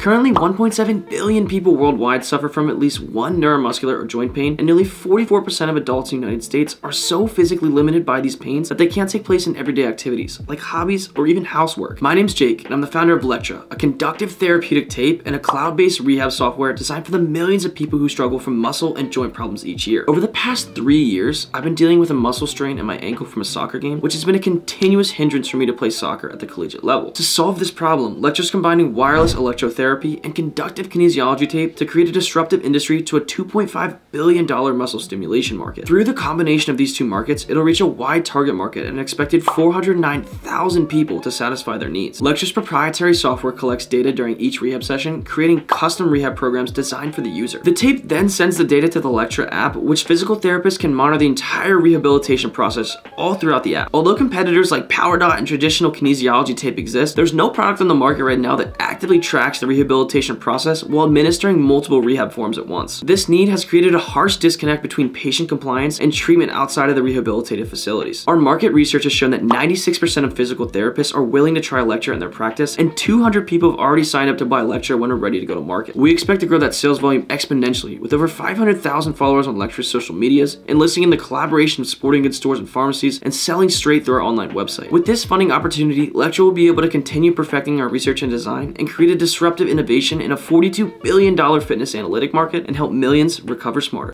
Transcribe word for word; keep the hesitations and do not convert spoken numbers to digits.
Currently, one point seven billion people worldwide suffer from at least one neuromuscular or joint pain, and nearly forty-four percent of adults in the United States are so physically limited by these pains that they can't take place in everyday activities, like hobbies or even housework. My name's Jake, and I'm the founder of Lectra, a conductive therapeutic tape and a cloud-based rehab software designed for the millions of people who struggle from muscle and joint problems each year. Over the past three years, I've been dealing with a muscle strain in my ankle from a soccer game, which has been a continuous hindrance for me to play soccer at the collegiate level. To solve this problem, Lectra's combining wireless electrotherapy and conductive kinesiology tape to create a disruptive industry to a two point five billion dollar muscle stimulation market. Through the combination of these two markets, it'll reach a wide target market and an expected four hundred nine thousand people to satisfy their needs. Lectra's proprietary software collects data during each rehab session, creating custom rehab programs designed for the user. The tape then sends the data to the Lectra app, which physical therapists can monitor the entire rehabilitation process all throughout the app. Although competitors like PowerDot and traditional kinesiology tape exist, there's no product on the market right now that actively tracks the rehabilitation rehabilitation process while administering multiple rehab forms at once. This need has created a harsh disconnect between patient compliance and treatment outside of the rehabilitative facilities. Our market research has shown that ninety-six percent of physical therapists are willing to try Lectra in their practice, and two hundred people have already signed up to buy Lectra when we're ready to go to market. We expect to grow that sales volume exponentially, with over five hundred thousand followers on Lectra's social medias, enlisting in the collaboration of sporting goods stores and pharmacies, and selling straight through our online website. With this funding opportunity, Lectra will be able to continue perfecting our research and design and create a disruptive innovation in a forty-two billion dollar fitness analytic market and help millions recover smarter.